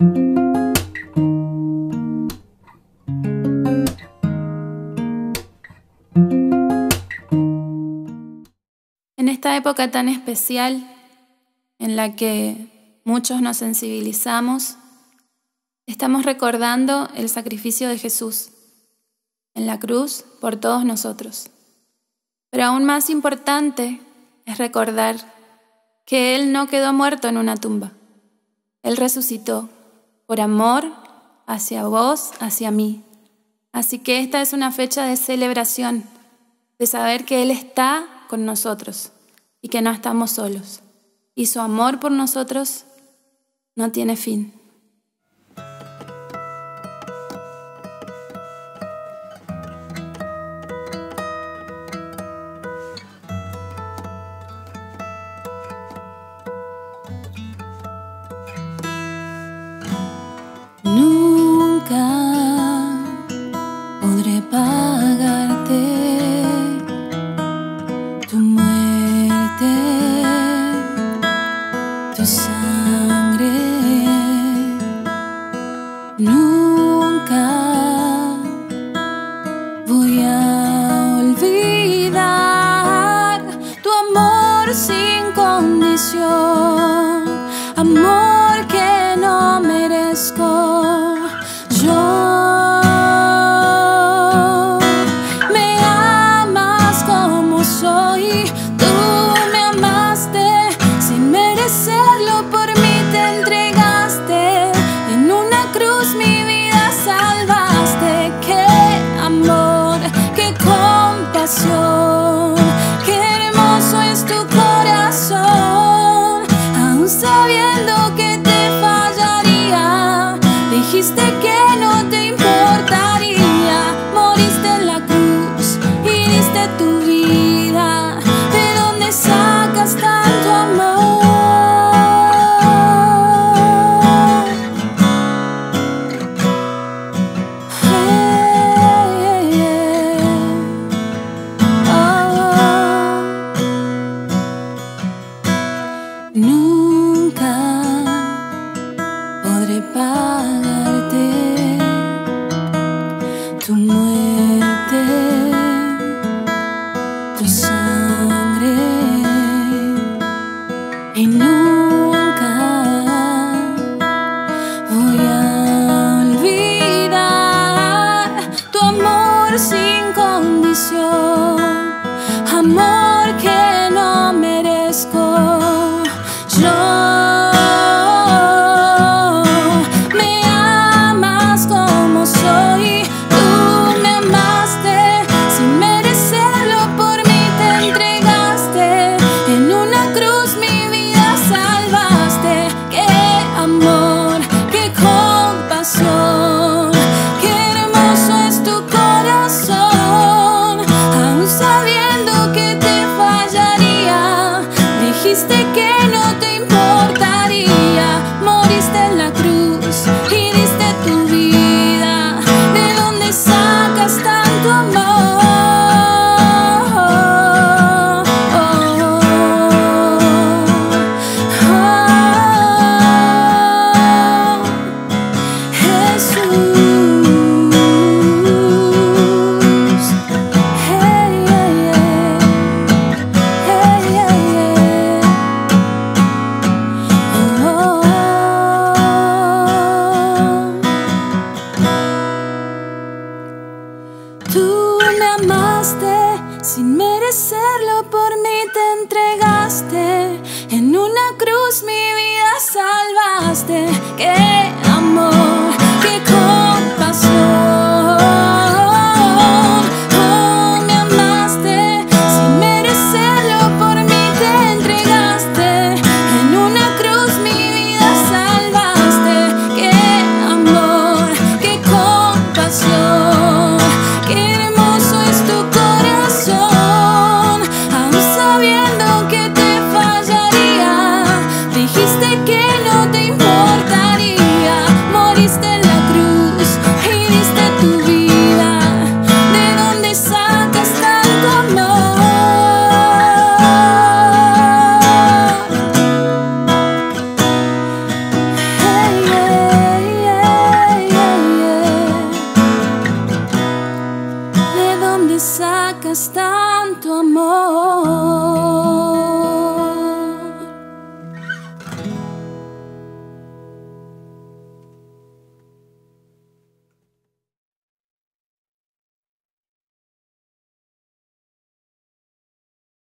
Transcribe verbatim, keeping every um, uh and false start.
En esta época tan especial en la que muchos nos sensibilizamos, estamos recordando el sacrificio de Jesús en la cruz por todos nosotros. Pero aún más importante es recordar que Él no quedó muerto en una tumba. Él resucitó por amor hacia vos, hacia mí. Así que esta es una fecha de celebración, de saber que Él está con nosotros y que no estamos solos. Y su amor por nosotros no tiene fin. Nunca podré pagarte tu muerte, tu sangre. Nunca voy a olvidar tu amor sin condición, amor que no merezco. Qué hermoso es tu corazón, aún sabiendo que te fallaría, dijiste que no te importaría, moriste en la cruz y diste tu vida. ¿De dónde sacas tanto amor? Pagarte tu muerte, tu sangre, y nunca voy a olvidar tu amor sin condición, amor que no merezco. Sin merecerlo por mí te entregaste, en una cruz mi vida salvaste. ¡Qué amor! ¡Qué compasión! Oh, me amaste, sin merecerlo por mí te entregaste, en una cruz mi vida salvaste. ¡Qué amor! ¡Qué compasión! ¡Qué hermoso! Que no te importaría morir. dónde sacas tanto amor?